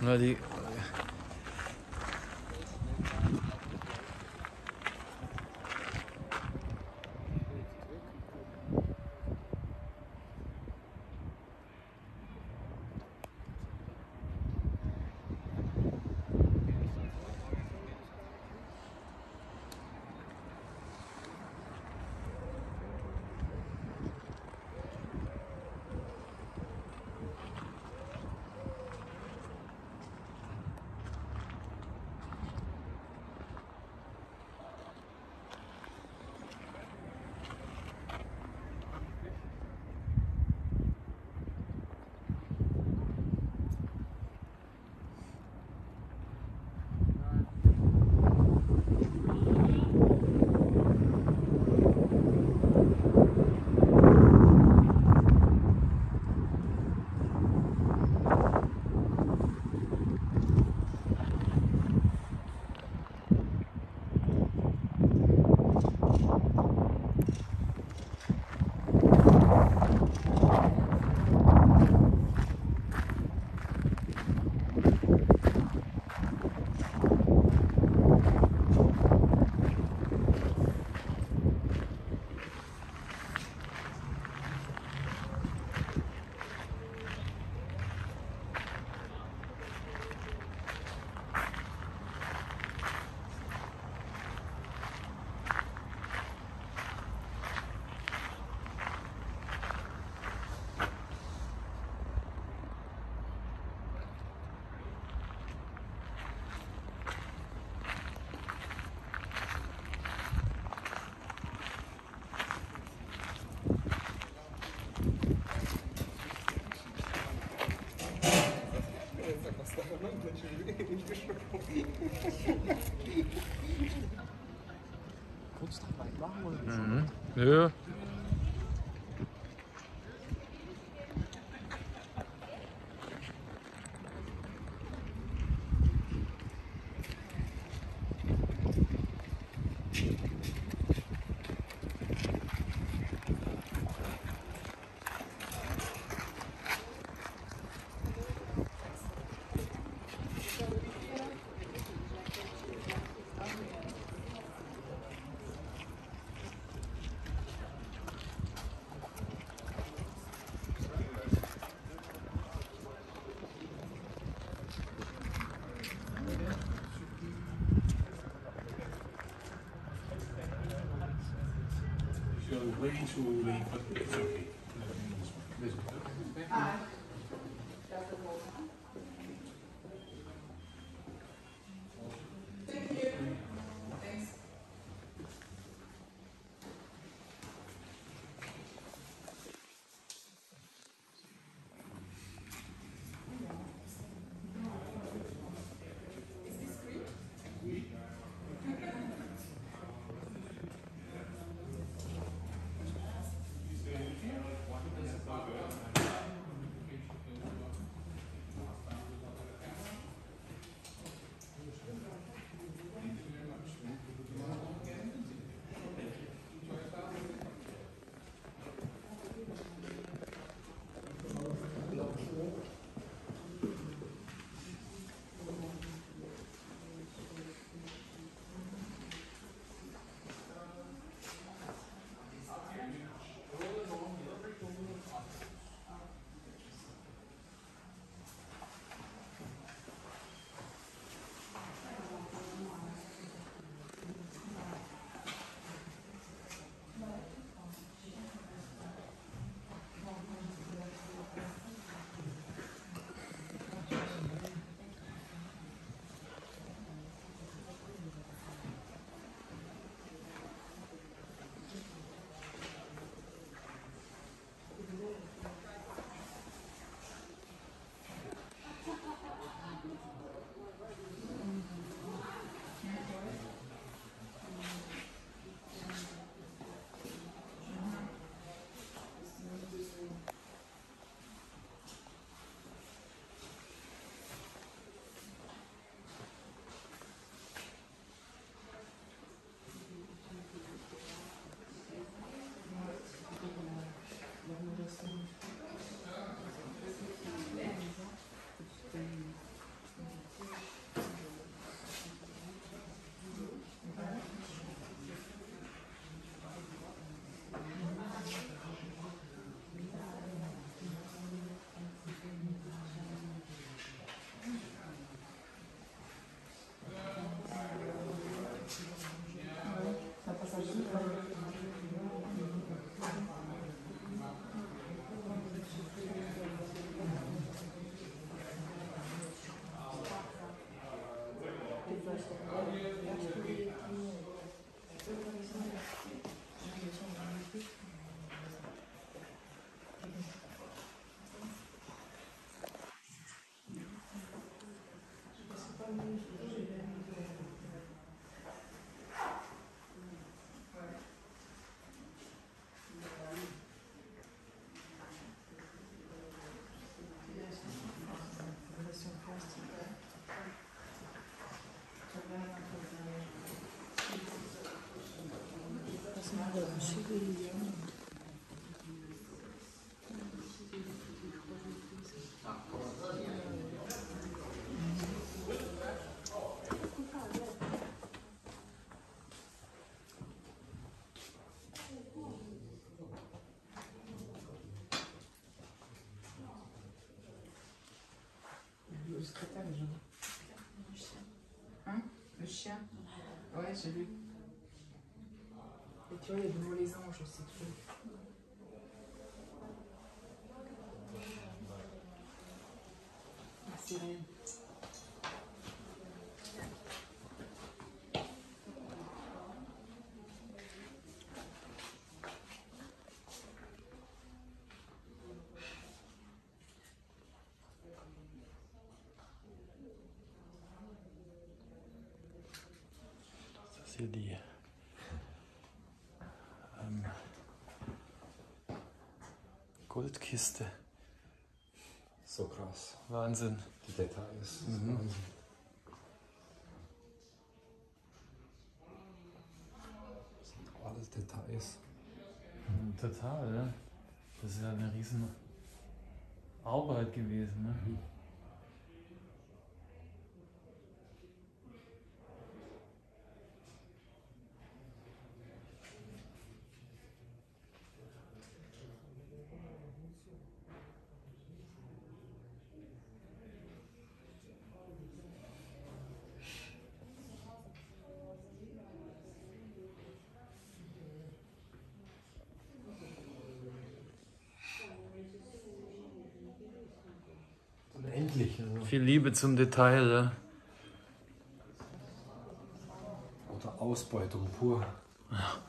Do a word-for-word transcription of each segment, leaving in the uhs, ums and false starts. No, die Kunstarbeit machen wir mhm. Ja. Thank you. Le secrétaire, je vois. Hein? Le chien? Ouais, j'ai vu. Et tu vois, il y a de mauvais anges aussi, tu vois. Ah, c'est rien. Die ähm, Goldkiste. So krass. Wahnsinn. Die Details. Mhm. Wahnsinn. Das sind alles Details. Mhm, total, ja. Das ist ja eine riesen Arbeit gewesen. Ne? Mhm. Viel Liebe zum Detail. Ja. Oder Ausbeutung pur. Ja.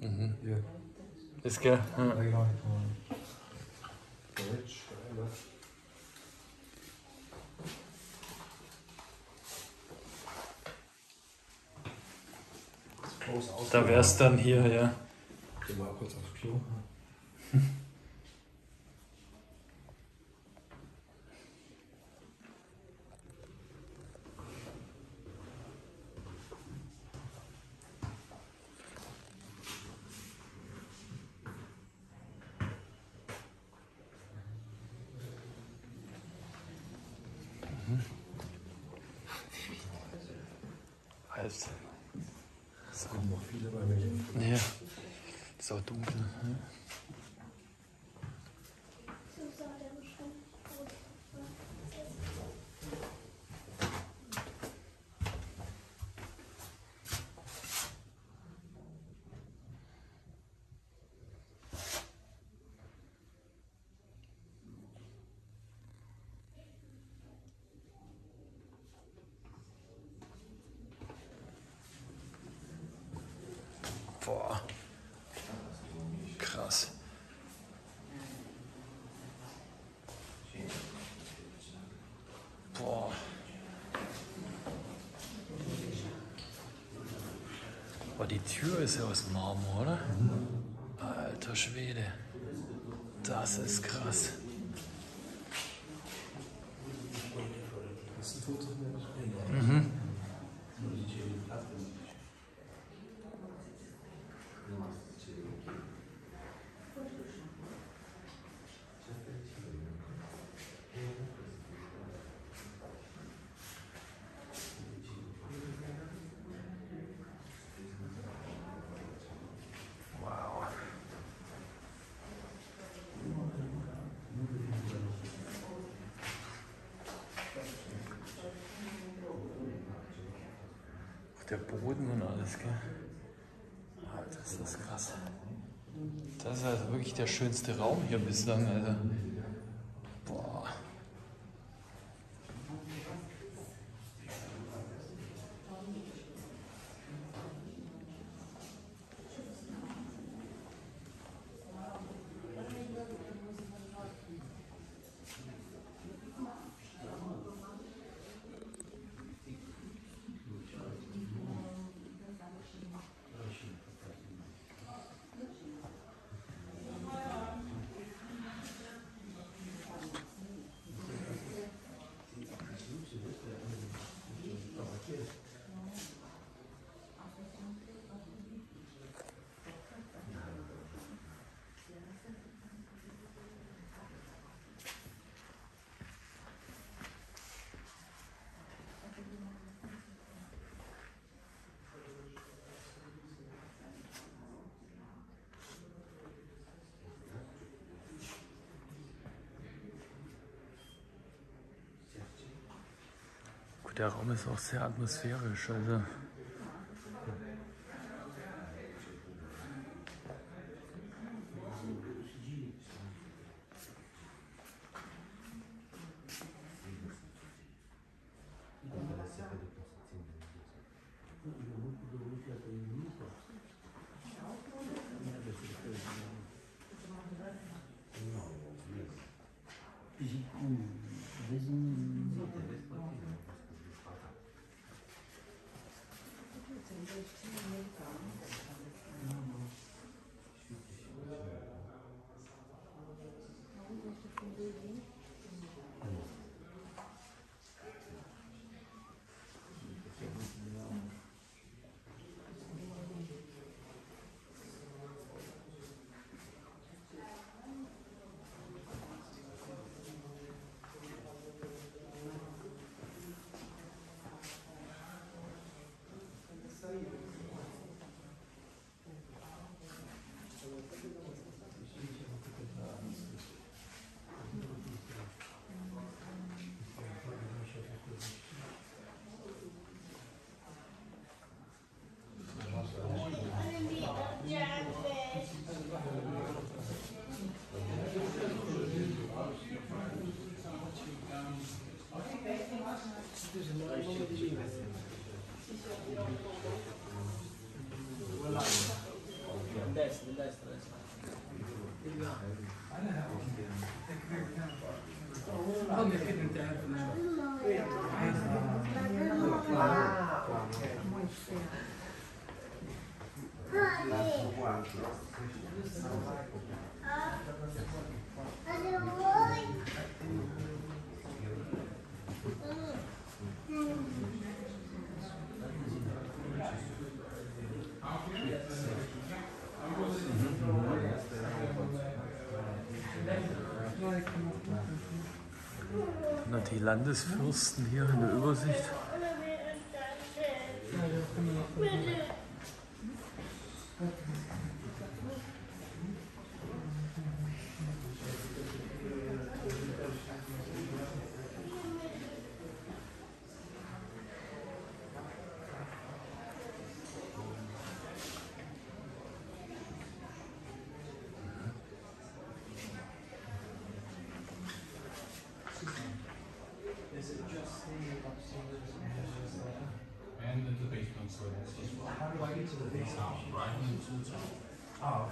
Mhm. Ja. Ist geil. Ja. Da wär's dann hier, ja. Geh mal kurz aufs Klo. Das kommen noch viele bei mir. Ja, ist auch dunkel. Ne? Krass. Boah. Boah, die Tür ist ja aus Marmor, oder? Alter Schwede. Das ist krass. Mhm. Der Boden und alles, gell? Alter, ist das krass. Das ist also wirklich der schönste Raum hier bislang, Alter. Boah. Der Raum ist auch sehr atmosphärisch, also die Landesfürsten hier in der Übersicht. And in the basement, so that's just how do I get to the basement? Right, Wow.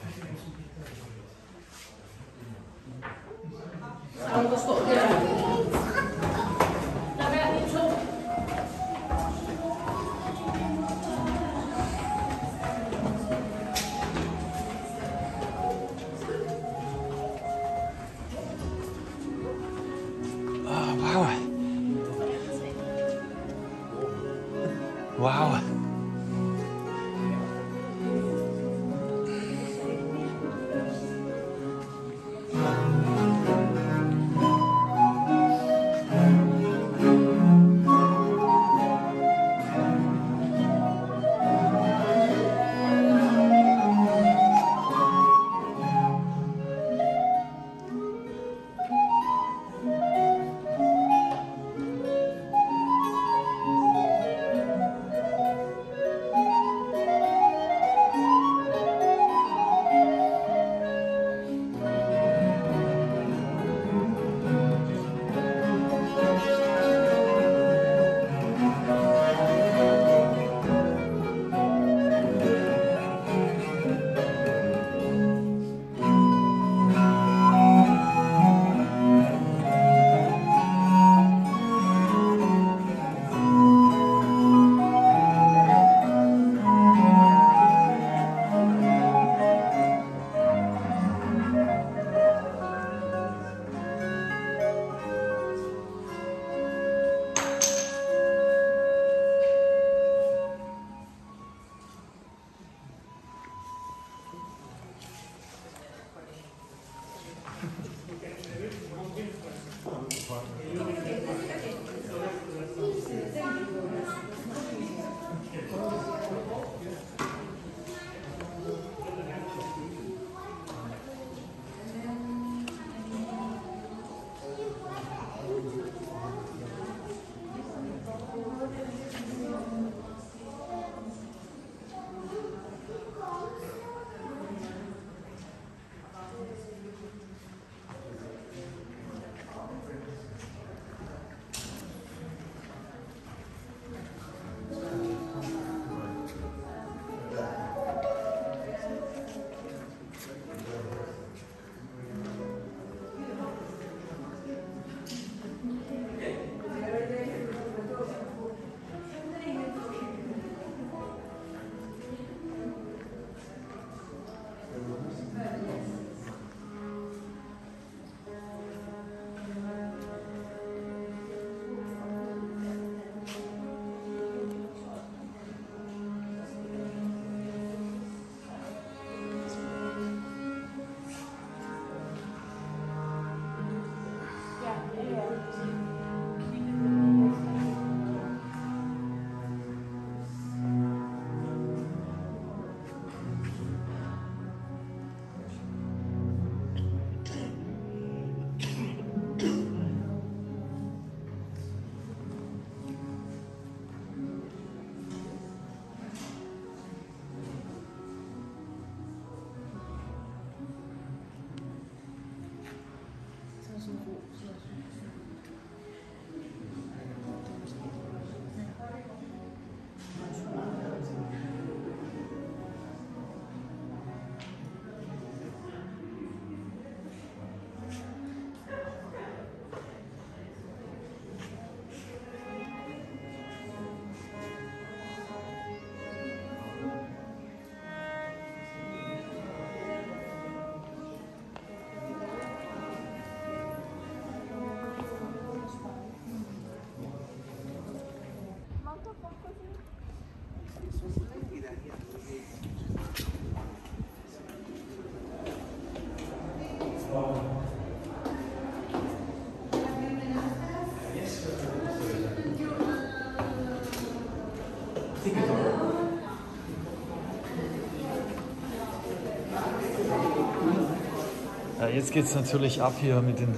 Ja, jetzt geht es natürlich ab hier mit den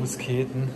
Musketen.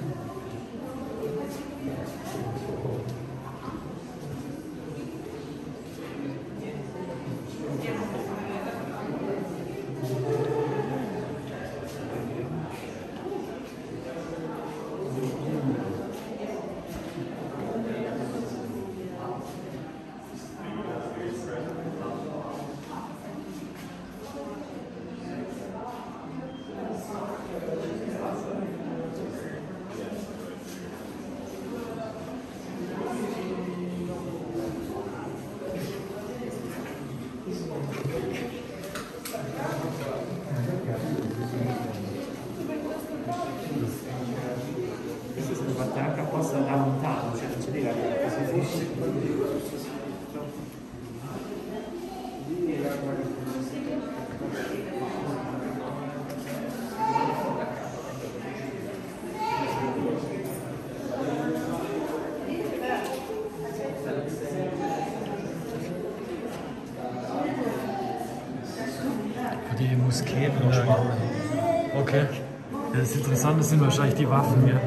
die Musketen. Ja. Okay. Das Interessante sind wahrscheinlich die Waffen hier.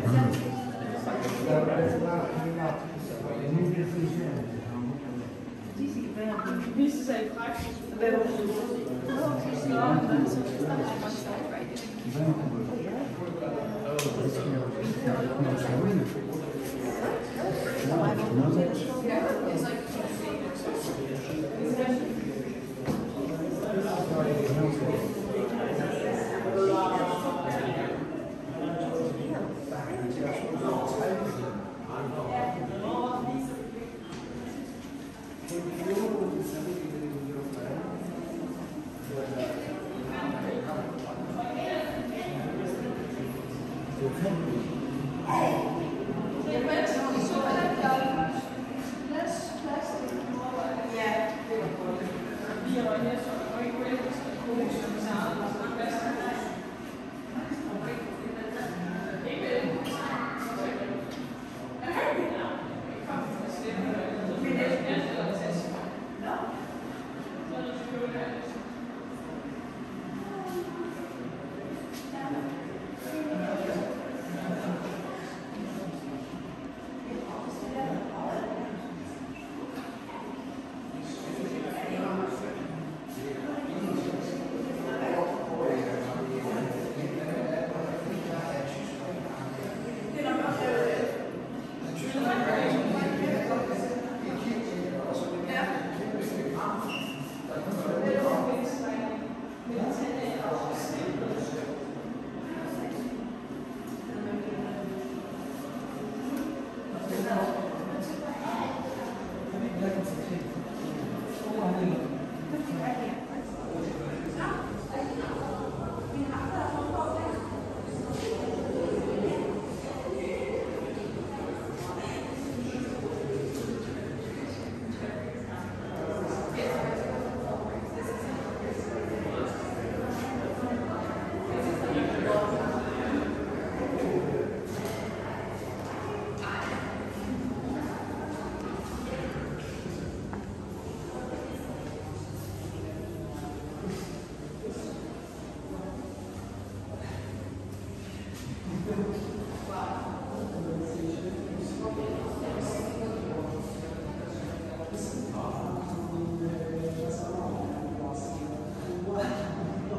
Wow.